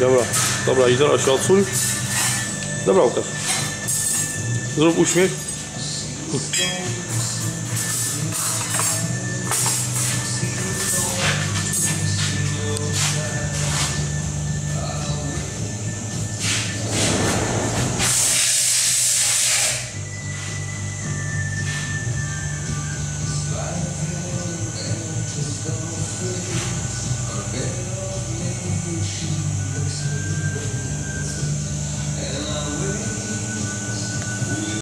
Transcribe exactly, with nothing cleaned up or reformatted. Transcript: Dobra, dobra, i teraz się odsuń. Dobra, Łukasz. Zrób uśmiech.